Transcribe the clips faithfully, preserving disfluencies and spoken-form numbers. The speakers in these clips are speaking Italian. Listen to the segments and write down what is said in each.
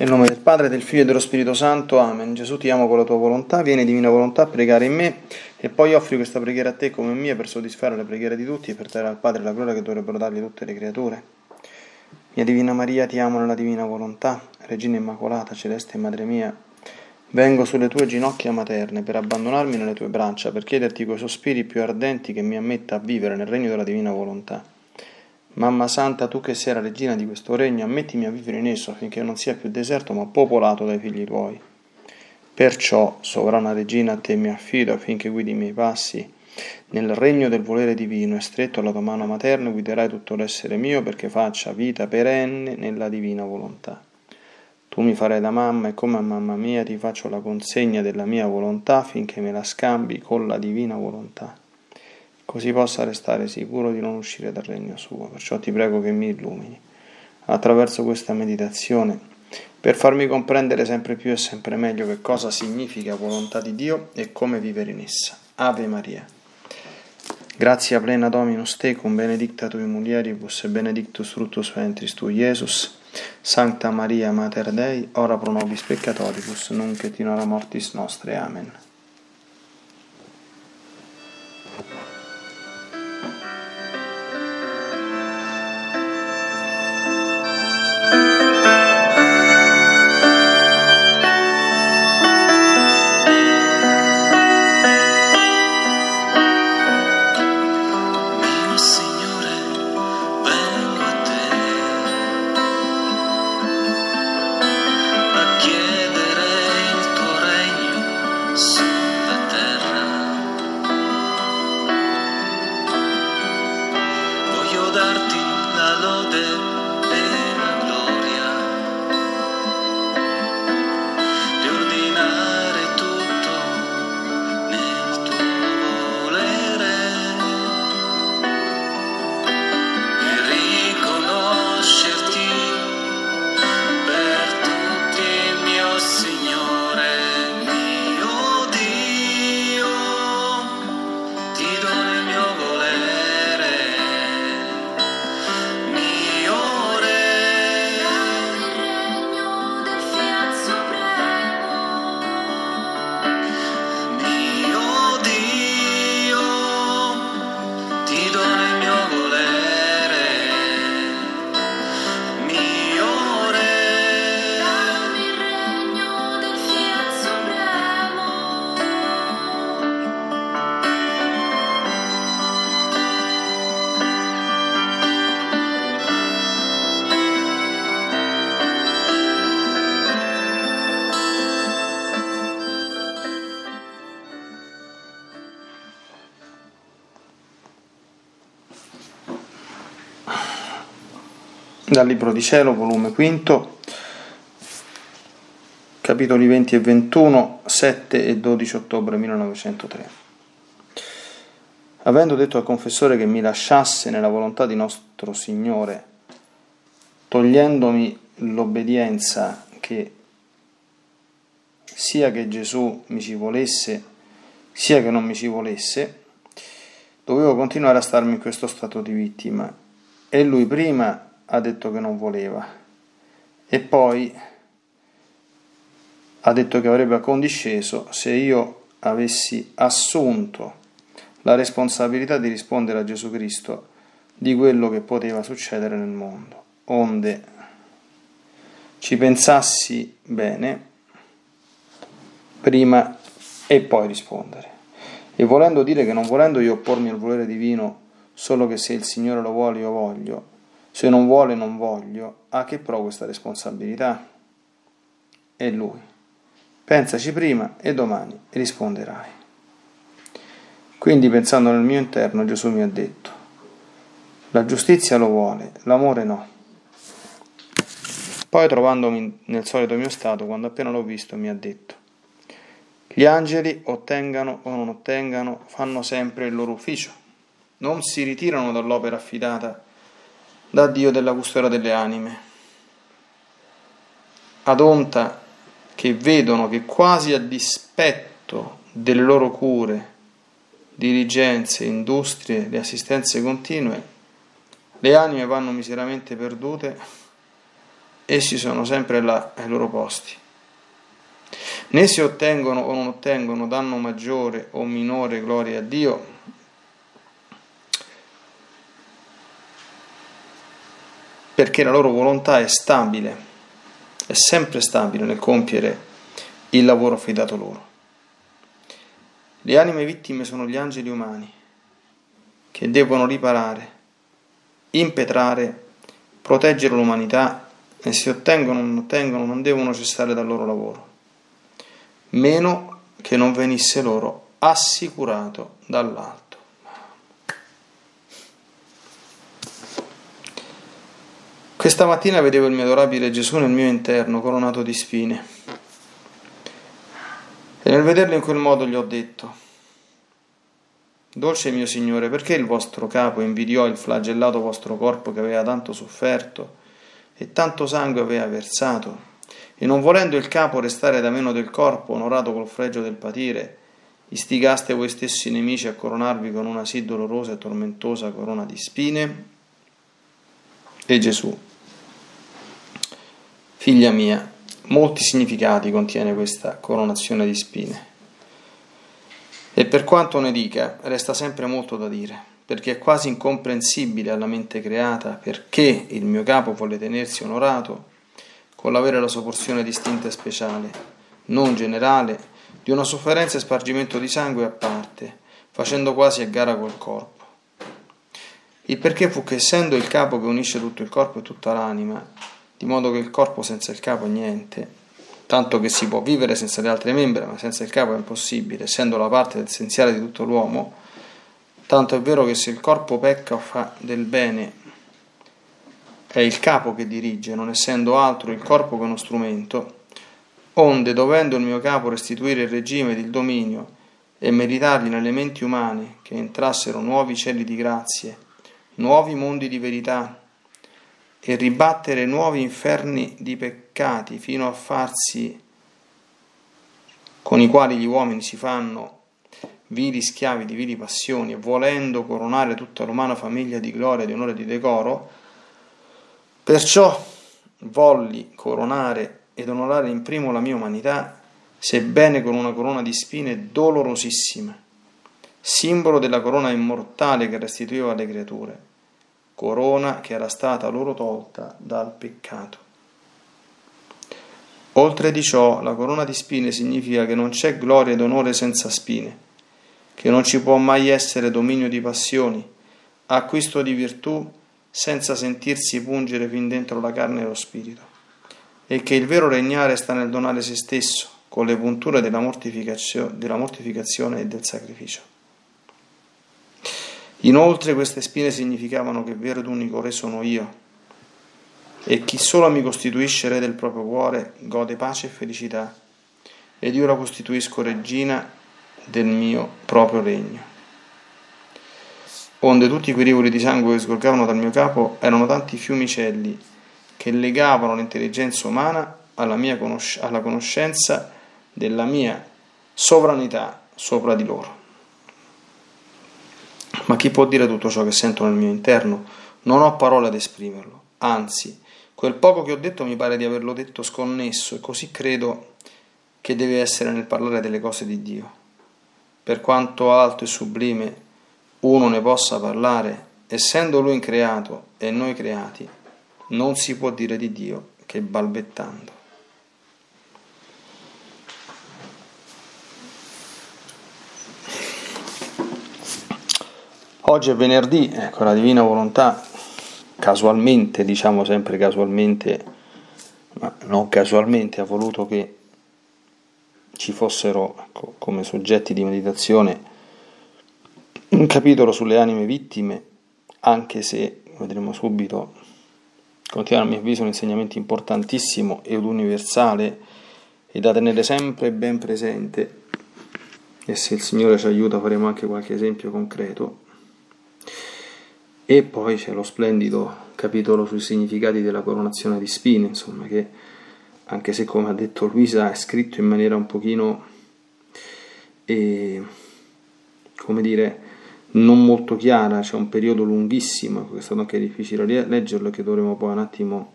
Nel nome del Padre, del Figlio e dello Spirito Santo. Amen. Gesù, ti amo con la tua volontà, vieni divina volontà a pregare in me e poi offri questa preghiera a te come mia per soddisfare le preghiere di tutti e per dare al Padre la gloria che dovrebbero dargli tutte le creature. Mia Divina Maria, ti amo nella divina volontà, Regina Immacolata, Celeste Madre mia, vengo sulle tue ginocchia materne per abbandonarmi nelle tue braccia, per chiederti coi sospiri più ardenti che mi ammetta a vivere nel regno della divina volontà. Mamma Santa, tu che sei la regina di questo regno, ammettimi a vivere in esso affinché non sia più deserto ma popolato dai figli tuoi. Perciò, sovrana regina, a te mi affido affinché guidi i miei passi nel regno del volere divino e stretto alla tua mano materna guiderai tutto l'essere mio perché faccia vita perenne nella divina volontà. Tu mi farai da mamma e come a mamma mia ti faccio la consegna della mia volontà affinché me la scambi con la divina volontà, così possa restare sicuro di non uscire dal regno suo. Perciò ti prego che mi illumini attraverso questa meditazione per farmi comprendere sempre più e sempre meglio che cosa significa volontà di Dio e come vivere in essa. Ave Maria. Grazia plena Dominus tecum, benedicta tui mulieribus e benedictus fructus ventris tui, Iesus. Sancta Maria, Mater Dei, ora pro nobis peccatoribus, nunc et in hora mortis nostre. Amen. Dal Libro di Cielo, volume quinto, capitoli venti e ventuno, sette e dodici ottobre millenovecentotre. Avendo detto al confessore che mi lasciasse nella volontà di nostro Signore, togliendomi l'obbedienza che sia che Gesù mi ci volesse, sia che non mi ci volesse, dovevo continuare a starmi in questo stato di vittima, e lui prima ha detto che non voleva e poi ha detto che avrebbe accondisceso se io avessi assunto la responsabilità di rispondere a Gesù Cristo di quello che poteva succedere nel mondo, onde ci pensassi bene prima e poi rispondere. E volendo dire che non volendo io oppormi al volere divino, solo che se il Signore lo vuole io voglio, se non vuole non voglio, a che pro questa responsabilità? E lui, pensaci prima e domani risponderai. Quindi pensando nel mio interno, Gesù mi ha detto, la giustizia lo vuole, l'amore no. Poi trovandomi nel solito mio stato, quando appena l'ho visto, mi ha detto, gli angeli ottengano o non ottengano, fanno sempre il loro ufficio, non si ritirano dall'opera affidata da Dio della custodia delle anime, ad onta che vedono che quasi a dispetto delle loro cure, dirigenze, industrie, le assistenze continue, le anime vanno miseramente perdute essi sono sempre là ai loro posti. Né si ottengono o non ottengono danno maggiore o minore gloria a Dio, perché la loro volontà è stabile, è sempre stabile nel compiere il lavoro affidato loro. Le anime vittime sono gli angeli umani che devono riparare, impetrare, proteggere l'umanità, e se ottengono o non ottengono non devono cessare dal loro lavoro, meno che non venisse loro assicurato dall'alto. Questa mattina vedevo il mio adorabile Gesù nel mio interno, coronato di spine, e nel vederlo in quel modo gli ho detto: dolce mio Signore, perché il vostro capo invidiò il flagellato vostro corpo che aveva tanto sofferto e tanto sangue aveva versato, e non volendo il capo restare da meno del corpo, onorato col fregio del patire, istigaste voi stessi nemici a coronarvi con una sì dolorosa e tormentosa corona di spine? E Gesù: figlia mia, molti significati contiene questa coronazione di spine, e per quanto ne dica, resta sempre molto da dire, perché è quasi incomprensibile alla mente creata perché il mio capo volle tenersi onorato con l'avere la sua porzione distinta e speciale, non generale, di una sofferenza e spargimento di sangue a parte, facendo quasi a gara col corpo. Il perché fu che, essendo il capo che unisce tutto il corpo e tutta l'anima, di modo che il corpo senza il capo è niente, tanto che si può vivere senza le altre membra, ma senza il capo è impossibile, essendo la parte essenziale di tutto l'uomo, tanto è vero che se il corpo pecca o fa del bene, è il capo che dirige, non essendo altro il corpo che uno strumento, onde, dovendo il mio capo restituire il regime ed il dominio e meritargli nelle menti umane che entrassero nuovi cieli di grazie, nuovi mondi di verità, e ribattere nuovi inferni di peccati, fino a farsi, con i quali gli uomini si fanno vili schiavi di vili passioni, e volendo coronare tutta l'umana famiglia di gloria, di onore e di decoro, perciò volli coronare ed onorare in primo la mia umanità, sebbene con una corona di spine dolorosissima, simbolo della corona immortale che restituiva alle creature, corona che era stata loro tolta dal peccato. Oltre di ciò, la corona di spine significa che non c'è gloria ed onore senza spine, che non ci può mai essere dominio di passioni, acquisto di virtù senza sentirsi pungere fin dentro la carne e lo spirito, e che il vero regnare sta nel donare se stesso, con le punture della mortificazione, della mortificazione e del sacrificio. Inoltre queste spine significavano che vero unico re sono io, e chi solo mi costituisce re del proprio cuore gode pace e felicità, ed io la costituisco regina del mio proprio regno. Onde tutti quei rivoli di sangue che sgorgavano dal mio capo erano tanti fiumicelli che legavano l'intelligenza umana alla, mia conosc- alla conoscenza della mia sovranità sopra di loro. Ma chi può dire tutto ciò che sento nel mio interno? Non ho parole ad esprimerlo, anzi, quel poco che ho detto mi pare di averlo detto sconnesso, e così credo che deve essere nel parlare delle cose di Dio. Per quanto alto e sublime uno ne possa parlare, essendo Lui creato e noi creati, non si può dire di Dio che balbettando. Oggi è venerdì, ecco, la Divina Volontà, casualmente, diciamo sempre casualmente, ma non casualmente, ha voluto che ci fossero, ecco, come soggetti di meditazione un capitolo sulle anime vittime, anche se, vedremo subito, contiene a mio avviso un insegnamento importantissimo ed universale e da tenere sempre ben presente, e se il Signore ci aiuta faremo anche qualche esempio concreto. E poi c'è lo splendido capitolo sui significati della coronazione di spine, insomma, che, anche se come ha detto Luisa, è scritto in maniera un pochino, eh, come dire, non molto chiara, c'è un periodo lunghissimo, è stato anche difficile leggerlo, che dovremo poi un attimo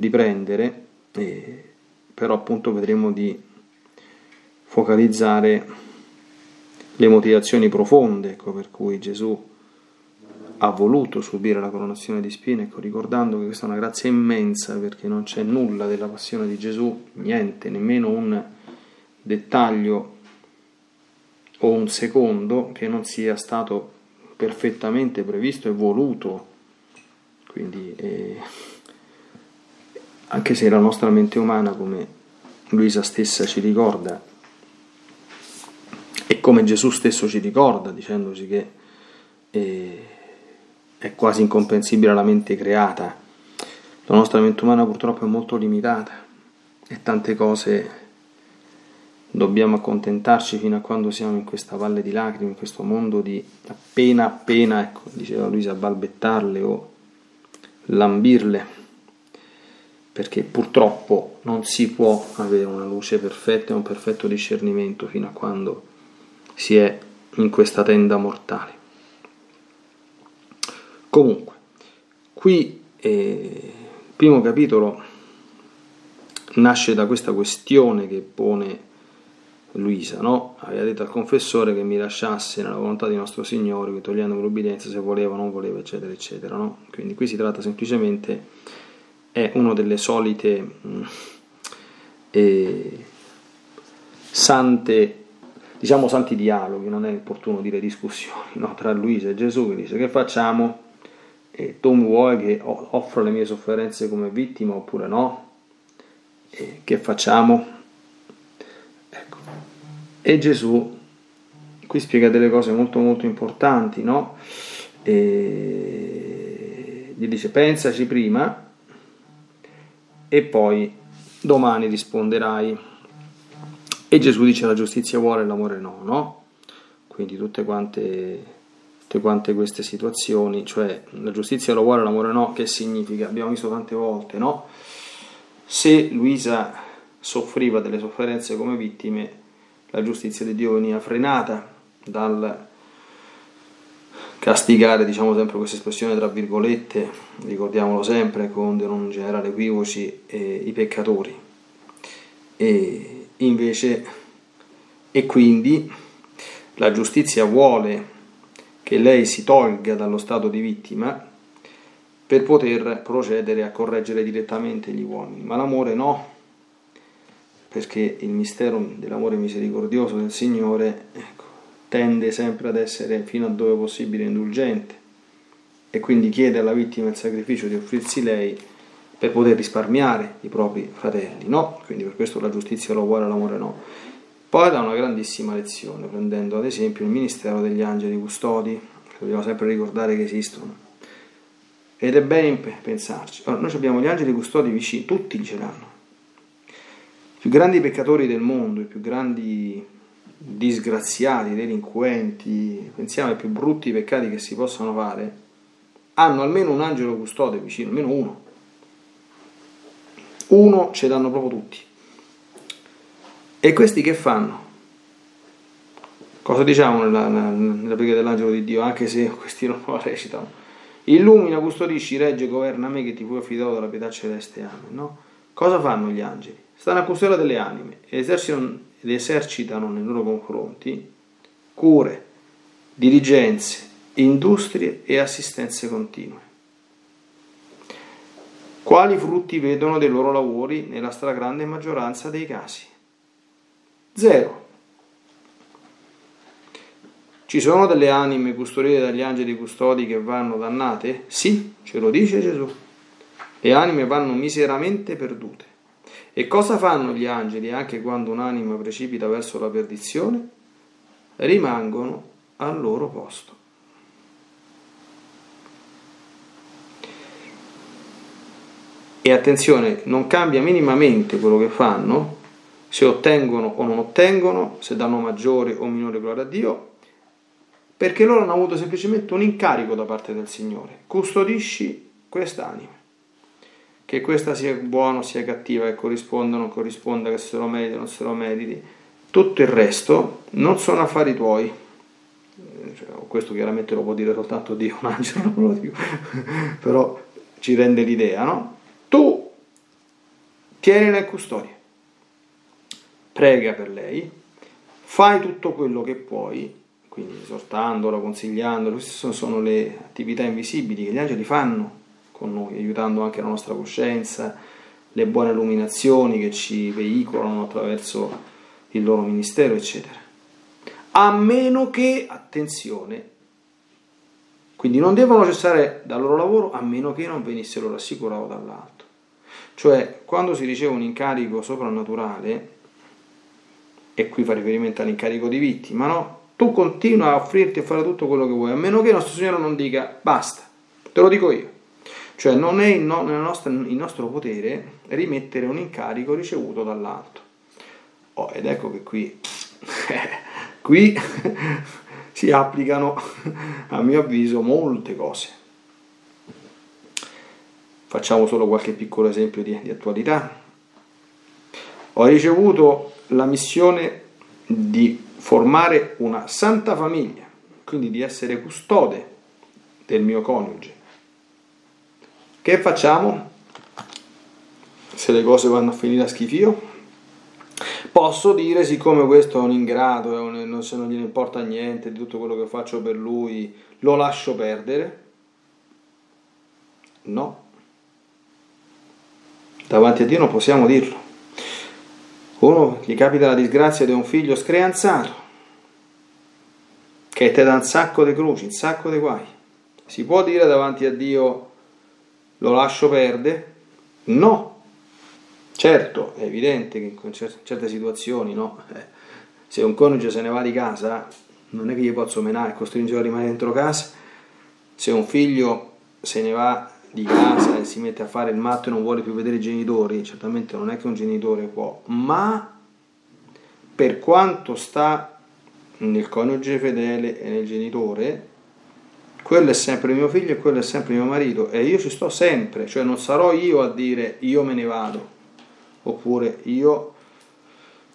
riprendere, eh, però appunto vedremo di focalizzare le motivazioni profonde, ecco, per cui Gesù ha voluto subire la coronazione di spine, ecco, ricordando che questa è una grazia immensa, perché non c'è nulla della passione di Gesù, niente, nemmeno un dettaglio o un secondo che non sia stato perfettamente previsto e voluto. Quindi eh, anche se la nostra mente umana, come Luisa stessa ci ricorda e come Gesù stesso ci ricorda, dicendoci che eh, è quasi incomprensibile la mente creata, la nostra mente umana purtroppo è molto limitata e tante cose dobbiamo accontentarci fino a quando siamo in questa valle di lacrime, in questo mondo di appena appena, ecco, diceva Luisa, balbettarle o lambirle, perché purtroppo non si può avere una luce perfetta e un perfetto discernimento fino a quando si è in questa tenda mortale. Comunque, qui eh, il primo capitolo nasce da questa questione che pone Luisa, no? Aveva detto al confessore che mi lasciasse nella volontà di nostro Signore, che togliendo l'obbedienza se voleva o non voleva, eccetera eccetera, no? Quindi qui si tratta semplicemente, è una delle solite mh, eh, sante, diciamo santi dialoghi, non è opportuno dire discussioni, no? Tra Luisa e Gesù, che dice: che facciamo? E tu vuoi che offro le mie sofferenze come vittima oppure no? E che facciamo? E Gesù qui spiega delle cose molto molto importanti, no? E gli dice: pensaci prima e poi domani risponderai. E Gesù dice: la giustizia vuole, l'amore no, no? Quindi tutte quante, tutte quante queste situazioni, cioè la giustizia lo vuole, l'amore no, che significa? Abbiamo visto tante volte, no? Se Luisa soffriva delle sofferenze come vittime, la giustizia di Dio veniva frenata dal castigare, diciamo sempre questa espressione tra virgolette, ricordiamolo sempre, onde non generare equivoci, eh, i peccatori. E invece, e quindi la giustizia vuole che lei si tolga dallo stato di vittima per poter procedere a correggere direttamente gli uomini, ma l'amore no, perché il mistero dell'amore misericordioso del Signore, ecco, tende sempre ad essere fino a dove possibile indulgente, e quindi chiede alla vittima il sacrificio di offrirsi lei per poter risparmiare i propri fratelli, no? Quindi per questo la giustizia lo vuole, l'amore no. Poi dà una grandissima lezione, prendendo ad esempio il ministero degli angeli custodi, che dobbiamo sempre ricordare che esistono, ed è bene pensarci. Allora, noi abbiamo gli angeli custodi vicini, tutti ce l'hanno. I più grandi peccatori del mondo, i più grandi disgraziati, delinquenti, pensiamo ai più brutti peccati che si possano fare, hanno almeno un angelo custode vicino, almeno uno. Uno ce l'hanno proprio tutti. E questi che fanno? Cosa diciamo nella, nella preghiera dell'angelo di Dio, anche se questi non lo recitano? Illumina, custodisci, regge, governa me che ti fu affidato dalla pietà celeste. Amen, no? Cosa fanno gli angeli? Stanno a custodia delle anime ed esercitano, ed esercitano nei loro confronti cure, dirigenze, industrie e assistenze continue. Quali frutti vedono dei loro lavori nella stragrande maggioranza dei casi? Zero. Ci sono delle anime custodite dagli angeli custodi che vanno dannate? Sì, ce lo dice Gesù. Le anime vanno miseramente perdute. E cosa fanno gli angeli anche quando un'anima precipita verso la perdizione? Rimangono al loro posto. E attenzione, non cambia minimamente quello che fanno, se ottengono o non ottengono, se danno maggiore o minore gloria a Dio, perché loro hanno avuto semplicemente un incarico da parte del Signore: custodisci quest'anima. Che questa sia buona o sia cattiva, che corrisponda o non corrisponda, che se lo meriti o non se lo meriti, tutto il resto non sono affari tuoi. Cioè, questo chiaramente lo può dire soltanto Dio, un angelo, non lo dico, però ci rende l'idea, no? Tu tienila in custodia, prega per lei, fai tutto quello che puoi, quindi esortandola, consigliandola. Queste sono le attività invisibili che gli angeli fanno con noi, aiutando anche la nostra coscienza, le buone illuminazioni che ci veicolano attraverso il loro ministero, eccetera. A meno che, attenzione, quindi non devono cessare dal loro lavoro a meno che non venissero rassicurati dall'alto. Cioè, quando si riceve un incarico soprannaturale, e qui fa riferimento all'incarico di vittima, no? Tu continua a offrirti e fare tutto quello che vuoi, a meno che il nostro Signore non dica basta, te lo dico io. Cioè non è il nostro, il nostro potere rimettere un incarico ricevuto dall'alto. Oh, ed ecco che qui, qui si applicano, a mio avviso, molte cose. Facciamo solo qualche piccolo esempio di, di attualità. Ho ricevuto la missione di formare una santa famiglia, quindi di essere custode del mio coniuge. Che facciamo? Se le cose vanno a finire a schifio, posso dire, siccome questo è un ingrato, è un, non, se non gliene importa niente di tutto quello che faccio per lui, lo lascio perdere? No, davanti a Dio non possiamo dirlo. Uno gli capita la disgrazia di un figlio screanzato che te dà un sacco di croci, un sacco di guai. Si può dire davanti a Dio lo lascio perdere? No, certo, è evidente che in certe situazioni, no? Se un coniuge se ne va di casa non è che gli posso menare e costringerlo a rimanere dentro casa. Se un figlio se ne va di casa e si mette a fare il matto e non vuole più vedere i genitori, certamente non è che un genitore può, ma per quanto sta nel coniuge fedele e nel genitore, quello è sempre mio figlio e quello è sempre mio marito e io ci sto sempre. Cioè non sarò io a dire io me ne vado, oppure io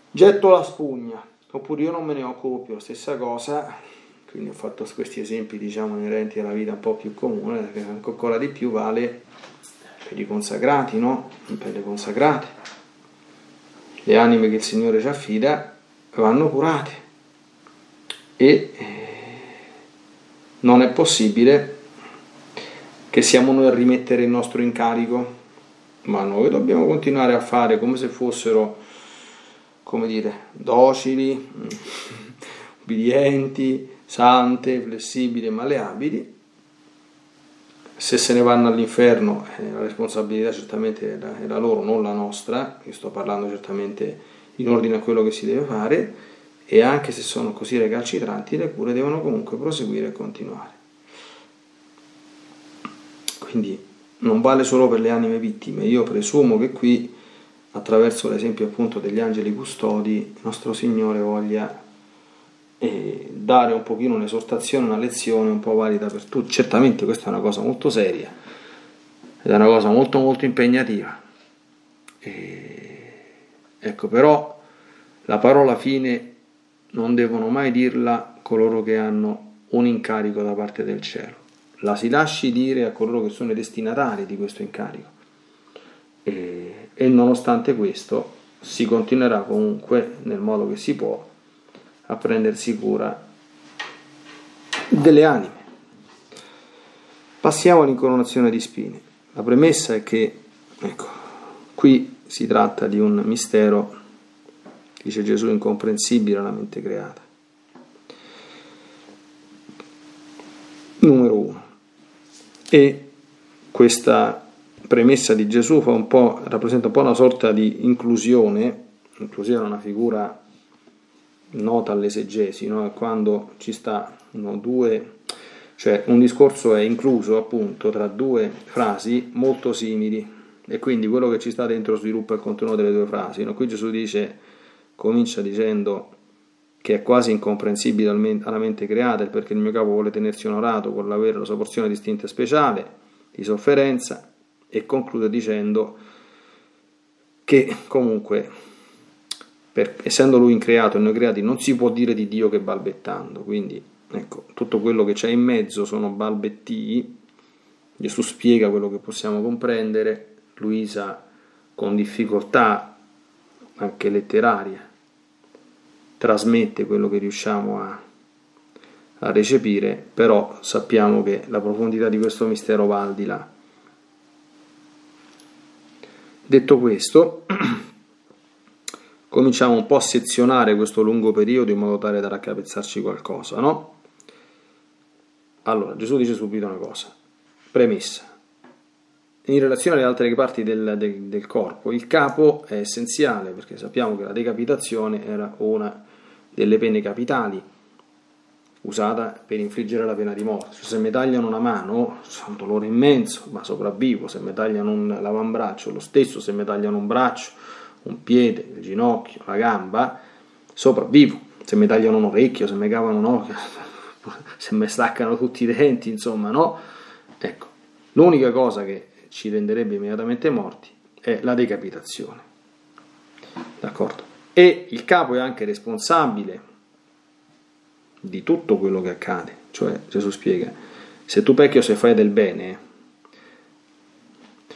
getto la spugna, oppure io non me ne occupo più, la stessa cosa. Quindi ho fatto questi esempi, diciamo, inerenti alla vita un po' più comune, che ancora di più vale per i consacrati, no? Per le consacrate. Le anime che il Signore ci affida vanno curate e non è possibile che siamo noi a rimettere il nostro incarico, ma noi dobbiamo continuare a fare come se fossero, come dire, docili, ubbidienti, sante, flessibili e malleabili. Se se ne vanno all'inferno, eh, la responsabilità certamente è la, è la loro, non la nostra. Io sto parlando certamente in ordine a quello che si deve fare, e anche se sono così recalcitranti, le cure devono comunque proseguire e continuare. Quindi non vale solo per le anime vittime. Io presumo che qui, attraverso l'esempio appunto degli angeli custodi, il nostro Signore voglia e dare un pochino un'esortazione, una lezione un po' valida per tutti. Certamente questa è una cosa molto seria ed è una cosa molto molto impegnativa, e... ecco, però la parola fine non devono mai dirla coloro che hanno un incarico da parte del cielo, la si lasci dire a coloro che sono i destinatari di questo incarico, e, e nonostante questo si continuerà comunque nel modo che si può a prendersi cura delle anime. Passiamo all'incoronazione di spine. La premessa è che, ecco, qui si tratta di un mistero, dice Gesù, incomprensibile alla mente creata. Numero uno. E questa premessa di Gesù fa un po', rappresenta un po' una sorta di inclusione. Inclusione è una figura nota all'esegesi, no? Quando ci stanno due, cioè un discorso è incluso appunto tra due frasi molto simili, e quindi quello che ci sta dentro sviluppa il contenuto delle due frasi, no? Qui Gesù dice, comincia dicendo che è quasi incomprensibile alla mente creata, perché il mio capo vuole tenersi onorato con l'avere la sua porzione distinta e speciale di sofferenza, e conclude dicendo che comunque, Per, essendo lui increato e noi creati, non si può dire di Dio che balbettando. Quindi ecco, tutto quello che c'è in mezzo sono balbettii. Gesù spiega quello che possiamo comprendere, Luisa con difficoltà anche letteraria, trasmette quello che riusciamo a, a recepire, però sappiamo che la profondità di questo mistero va al di là. Detto questo, cominciamo un po' a sezionare questo lungo periodo in modo tale da raccapezzarci qualcosa, no? Allora, Gesù dice subito una cosa. Premessa. In relazione alle altre parti del, del, del corpo, il capo è essenziale, perché sappiamo che la decapitazione era una delle pene capitali usata per infliggere la pena di morte. Cioè, se mi tagliano una mano, c'è un dolore immenso, ma sopravvivo. Se mi tagliano un l'avambraccio, lo stesso. Se mi tagliano un braccio, un piede, il ginocchio, la gamba, sopravvivo. Se mi tagliano un orecchio, se mi cavano un occhio, se mi staccano tutti i denti, insomma, no? Ecco, l'unica cosa che ci renderebbe immediatamente morti è la decapitazione, d'accordo? E il capo è anche responsabile di tutto quello che accade. Cioè, Gesù spiega, se tu pecchi o se fai del bene,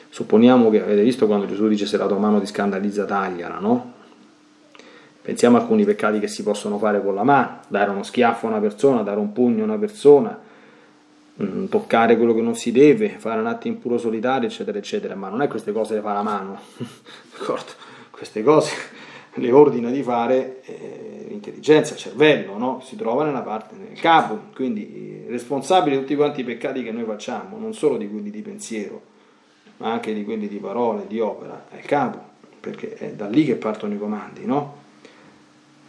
supponiamo che, avete visto quando Gesù dice se la tua mano ti scandalizza tagliala, no? Pensiamo a alcuni peccati che si possono fare con la mano: dare uno schiaffo a una persona, dare un pugno a una persona, toccare quello che non si deve, fare un atto impuro solitario, eccetera eccetera. Ma non è queste cose le fa la mano, d'accordo? Queste cose le ordina di fare eh, l'intelligenza, il cervello, no? Si trova nella parte, nel capo. Quindi responsabile di tutti quanti i peccati che noi facciamo, non solo di quelli di pensiero, ma anche di quelli di parole, di opera, è il capo, perché è da lì che partono i comandi, no?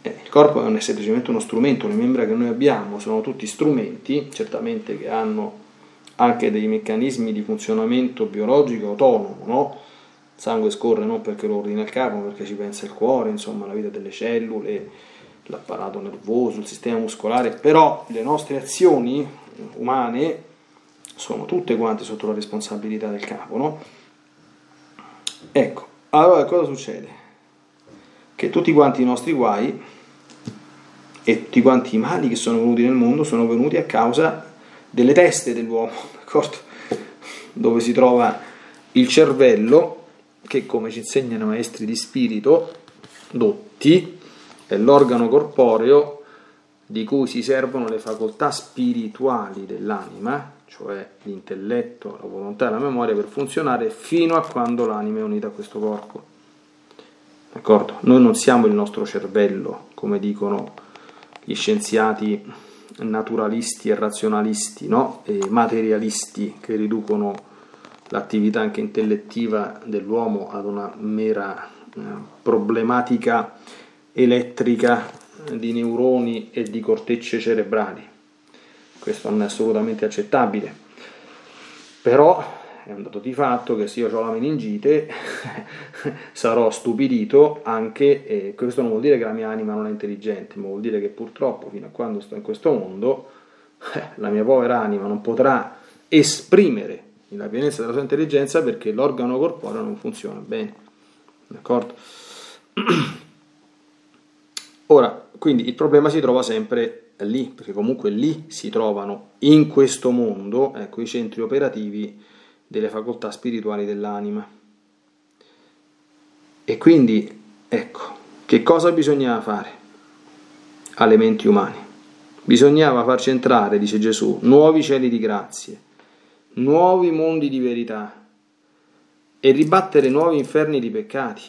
Eh, il corpo è semplicemente uno strumento, le membra che noi abbiamo sono tutti strumenti, certamente che hanno anche dei meccanismi di funzionamento biologico autonomo, no? Il sangue scorre non perché lo ordina il capo, ma perché ci pensa il cuore, insomma, la vita delle cellule, l'apparato nervoso, il sistema muscolare. Però le nostre azioni umane sono tutte quante sotto la responsabilità del capo, no? Ecco, allora cosa succede? Che tutti quanti i nostri guai e tutti quanti i mali che sono venuti nel mondo sono venuti a causa delle teste dell'uomo, d'accordo? Dove si trova il cervello, che, come ci insegnano i maestri di spirito dotti, è l'organo corporeo di cui si servono le facoltà spirituali dell'anima, cioè l'intelletto, la volontà e la memoria, per funzionare fino a quando l'anima è unita a questo corpo, d'accordo? Noi non siamo il nostro cervello, come dicono gli scienziati naturalisti e razionalisti, no? E materialisti, che riducono l'attività anche intellettiva dell'uomo ad una mera eh, problematica elettrica di neuroni e di cortecce cerebrali. Questo non è assolutamente accettabile, però è un dato di fatto che se io ho la meningite sarò stupidito anche, e questo non vuol dire che la mia anima non è intelligente, ma vuol dire che purtroppo fino a quando sto in questo mondo eh, la mia povera anima non potrà esprimere la pienezza della sua intelligenza, perché l'organo corporeo non funziona bene, d'accordo? Ora, quindi il problema si trova sempre lì, perché comunque lì si trovano, in questo mondo, ecco, i centri operativi delle facoltà spirituali dell'anima. E quindi, ecco, che cosa bisognava fare alle menti umane? Bisognava farci entrare, dice Gesù, nuovi cieli di grazie, nuovi mondi di verità, e ribattere nuovi inferni di peccati,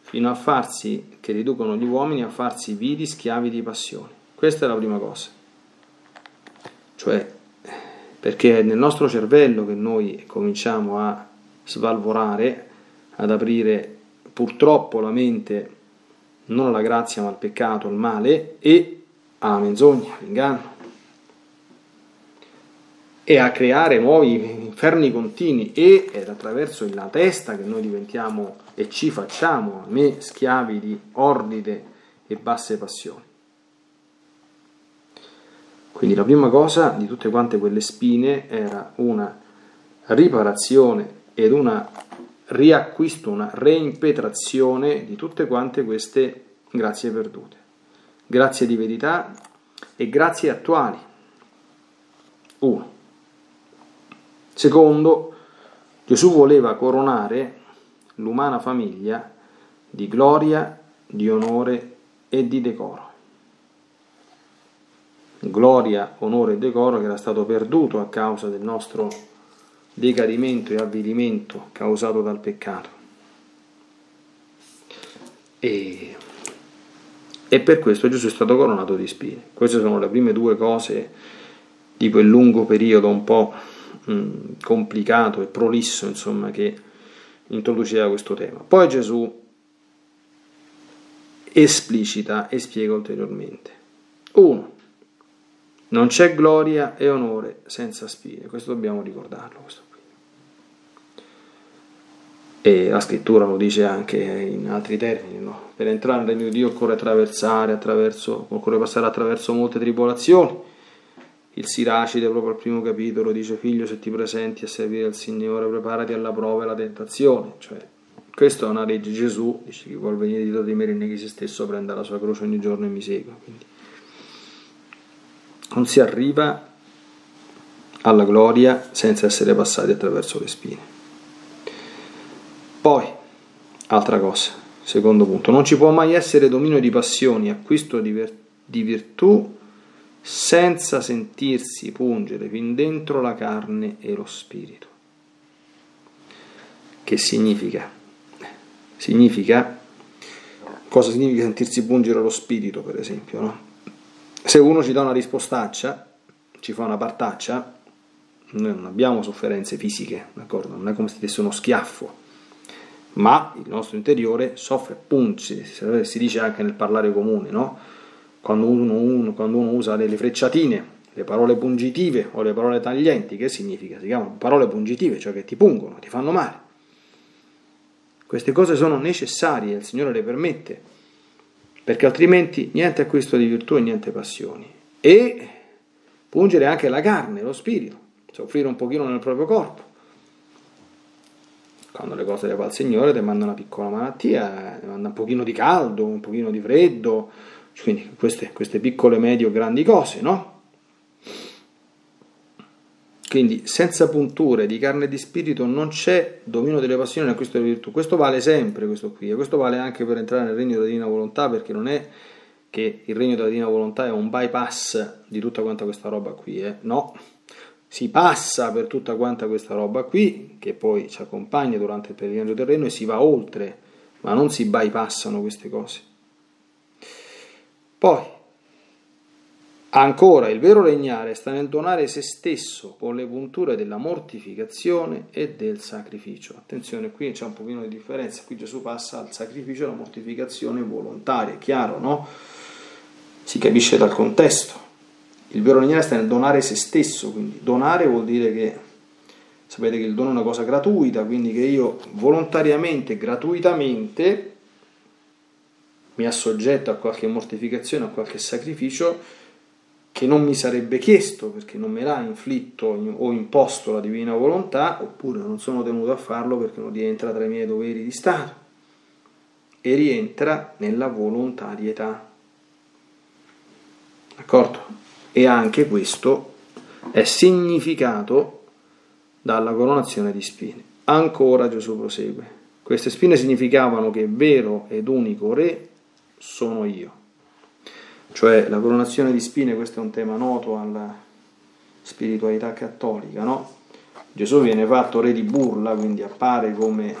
fino a farsi, che riducono gli uomini a farsi vili schiavi di passione. Questa è la prima cosa, cioè, perché è nel nostro cervello che noi cominciamo a svalvolare, ad aprire purtroppo la mente non alla grazia ma al peccato, al male e alla menzogna, all'inganno, e a creare nuovi inferni continui. E è attraverso la testa che noi diventiamo e ci facciamo, a me, schiavi di ordine e basse passioni. Quindi la prima cosa di tutte quante quelle spine era una riparazione ed una riacquisto, una reimpetrazione di tutte quante queste grazie perdute, grazie di verità e grazie attuali. Uno. Secondo, Gesù voleva coronare l'umana famiglia di gloria, di onore e di decoro. Gloria, onore e decoro che era stato perduto a causa del nostro decadimento e avvilimento causato dal peccato. E, e per questo Gesù è stato coronato di spine. Queste sono le prime due cose di quel lungo periodo un po' mh, complicato e prolisso, insomma, che introduceva questo tema. Poi Gesù esplicita e spiega ulteriormente. Uno, non c'è gloria e onore senza spine. Questo dobbiamo ricordarlo, questo qui. E la scrittura lo dice anche in altri termini, no? Per entrare nel regno di Dio occorre attraversare, attraverso, occorre passare attraverso molte tribolazioni. Il Siracide, proprio al primo capitolo, dice: figlio, se ti presenti a servire il Signore, preparati alla prova e alla tentazione. Cioè, questa è una legge. Gesù dice: chi vuol venire dietro di me rinneghi se stesso, prenda la sua croce ogni giorno e mi segua. Quindi non si arriva alla gloria senza essere passati attraverso le spine. Poi, altra cosa, secondo punto, non ci può mai essere dominio di passioni, acquisto di virtù, senza sentirsi pungere fin dentro la carne e lo spirito. Che significa? Significa, cosa significa sentirsi pungere lo spirito, per esempio, no? Se uno ci dà una rispostaccia, ci fa una partaccia, noi non abbiamo sofferenze fisiche, d'accordo? Non è come se desse uno schiaffo, ma il nostro interiore soffre, punge, si dice anche nel parlare comune, no? Quando uno, uno, quando uno usa delle frecciatine, le parole pungitive o le parole taglienti, che significa? Si chiamano parole pungitive, cioè che ti pungono, ti fanno male. Queste cose sono necessarie, il Signore le permette, perché altrimenti niente acquisto di virtù e niente passioni. E pungere anche la carne, lo spirito, soffrire un pochino nel proprio corpo. Quando le cose le fa il Signore ti manda una piccola malattia, ti manda un pochino di caldo, un pochino di freddo, quindi queste, queste piccole, medie o grandi cose, no? Quindi senza punture di carne e di spirito non c'è dominio delle passioni e acquisto delle virtù. Questo vale sempre, questo qui, e questo vale anche per entrare nel regno della divina volontà, perché non è che il regno della divina volontà è un bypass di tutta quanta questa roba qui, eh? No, si passa per tutta quanta questa roba qui, che poi ci accompagna durante il pellegrinaggio del regno, e si va oltre, ma non si bypassano queste cose. Poi, ancora, il vero regnare sta nel donare se stesso con le punture della mortificazione e del sacrificio. Attenzione, qui c'è un pochino di differenza, qui Gesù passa al sacrificio e alla mortificazione volontaria, è chiaro, no? Si capisce dal contesto. Il vero regnare sta nel donare se stesso, quindi donare vuol dire che, sapete che il dono è una cosa gratuita, quindi che io volontariamente, gratuitamente, mi assoggetto a qualche mortificazione, a qualche sacrificio, che non mi sarebbe chiesto, perché non me l'ha inflitto o imposto la divina volontà, oppure non sono tenuto a farlo perché non rientra tra i miei doveri di Stato, e rientra nella volontarietà. D'accordo? E anche questo è significato dalla coronazione di spine. Ancora Gesù prosegue. Queste spine significavano che vero ed unico re sono io. Cioè la coronazione di spine, questo è un tema noto alla spiritualità cattolica, no? Gesù viene fatto re di burla, quindi appare come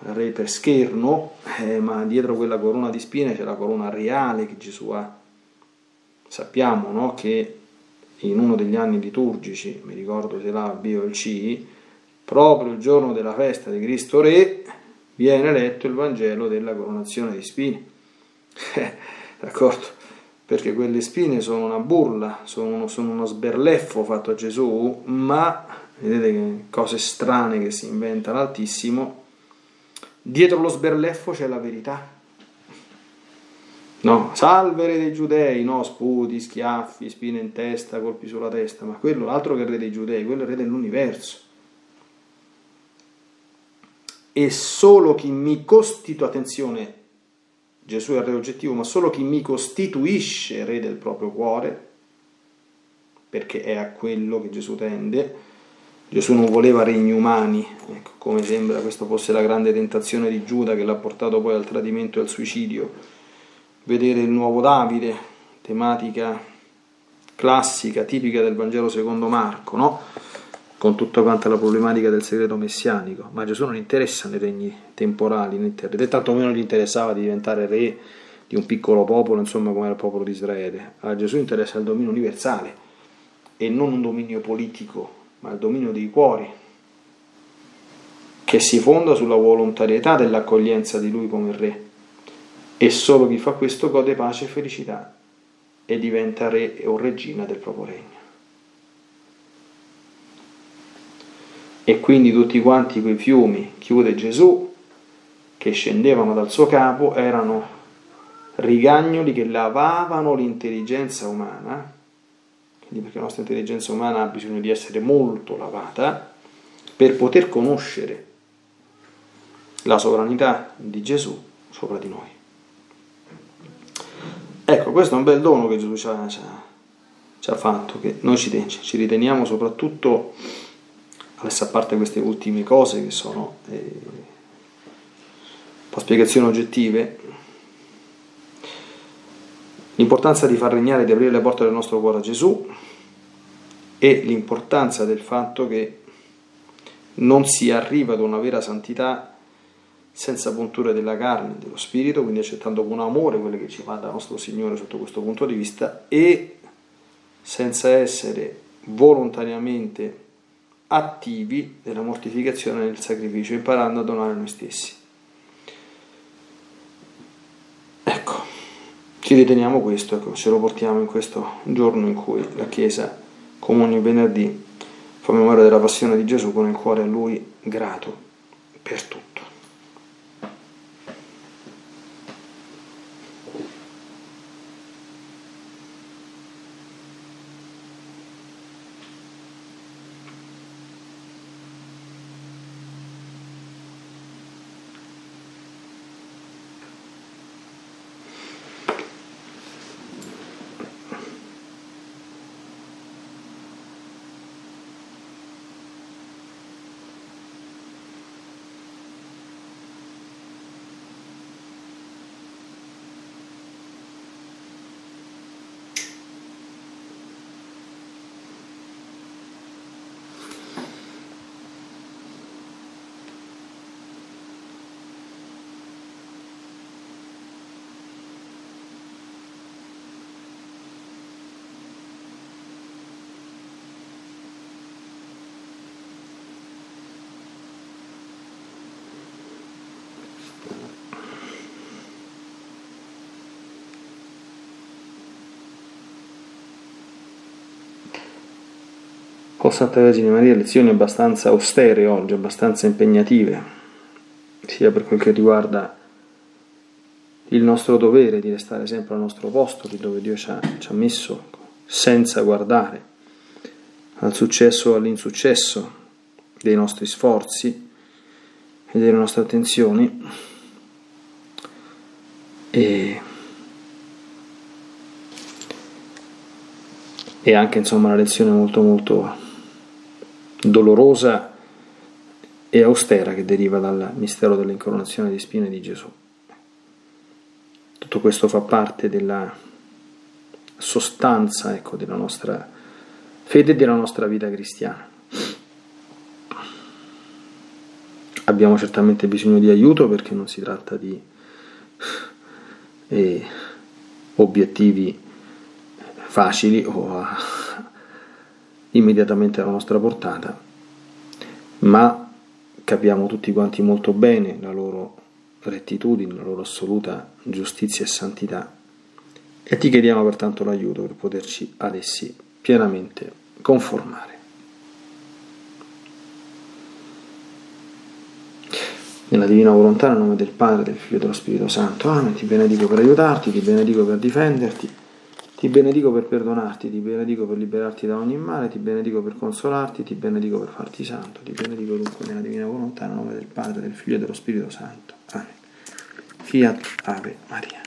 re per scherno, eh, ma dietro quella corona di spine c'è la corona reale che Gesù ha. Sappiamo, no, che in uno degli anni liturgici, mi ricordo se l'A, il B o il C, proprio il giorno della festa di Cristo Re, viene letto il Vangelo della coronazione di spine. D'accordo? Perché quelle spine sono una burla, sono uno, sono uno sberleffo fatto a Gesù, ma vedete che cose strane che si inventa l'Altissimo. Dietro lo sberleffo c'è la verità. No, salve re dei giudei, no, sputi, schiaffi, spine in testa, colpi sulla testa, ma quello l'altro che il re dei giudei, quello è il re dell'universo. E solo chi mi costituisce, attenzione, Gesù è il re oggettivo, ma solo chi mi costituisce re del proprio cuore, perché è a quello che Gesù tende, Gesù non voleva regni umani, ecco, come sembra questa fosse la grande tentazione di Giuda che l'ha portato poi al tradimento e al suicidio. Vedere il nuovo Davide, tematica classica, tipica del Vangelo secondo Marco, no? Con tutta quanta la problematica del segreto messianico, ma Gesù non interessa nei regni temporali, né terreni, tanto meno gli interessava di diventare re di un piccolo popolo, insomma, come era il popolo di Israele. A Gesù interessa il dominio universale e non un dominio politico, ma il dominio dei cuori, che si fonda sulla volontarietà dell'accoglienza di Lui come Re, e solo chi fa questo gode pace e felicità e diventa re o regina del proprio regno. E quindi tutti quanti quei fiumi, chiude Gesù, che scendevano dal suo capo, erano rigagnoli che lavavano l'intelligenza umana. Quindi, perché la nostra intelligenza umana ha bisogno di essere molto lavata per poter conoscere la sovranità di Gesù sopra di noi. Ecco, questo è un bel dono che Gesù ci ha, ci ha, ci ha fatto, che noi ci, ci riteniamo soprattutto, adesso a parte queste ultime cose che sono eh, un po' spiegazioni oggettive, l'importanza di far regnare e di aprire le porte del nostro cuore a Gesù e l'importanza del fatto che non si arriva ad una vera santità senza punture della carne e dello spirito, quindi accettando con amore quello che ci manda il nostro Signore sotto questo punto di vista e senza essere volontariamente attivi nella mortificazione e nel sacrificio, imparando a donare noi stessi. Ecco. Ci riteniamo questo, ecco, ce lo portiamo in questo giorno in cui la Chiesa, come ogni venerdì, fa memoria della passione di Gesù con il cuore a Lui grato per tutto. O Santa Vergine Maria, lezioni abbastanza austere oggi, abbastanza impegnative, sia per quel che riguarda il nostro dovere di restare sempre al nostro posto, di dove Dio ci ha, ci ha messo, senza guardare al successo o all'insuccesso dei nostri sforzi e delle nostre attenzioni, e e anche, insomma, una lezione molto molto dolorosa e austera che deriva dal mistero dell'incoronazione di spine di Gesù. Tutto questo fa parte della sostanza, ecco, della nostra fede e della nostra vita cristiana. Abbiamo certamente bisogno di aiuto, perché non si tratta di eh, obiettivi facili o a immediatamente alla nostra portata, ma capiamo tutti quanti molto bene la loro rettitudine, la loro assoluta giustizia e santità, e ti chiediamo pertanto l'aiuto per poterci ad essi pienamente conformare. Nella divina volontà, nel nome del Padre, del Figlio e dello Spirito Santo, amen. Ti benedico per aiutarti, ti benedico per difenderti, ti benedico per perdonarti, ti benedico per liberarti da ogni male, ti benedico per consolarti, ti benedico per farti santo, ti benedico dunque nella divina volontà, nel nome del Padre, del Figlio e dello Spirito Santo. Amen. Fiat Ave Maria.